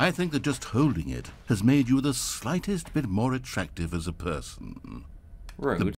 I think that just holding it has made you the slightest bit more attractive as a person. Rude.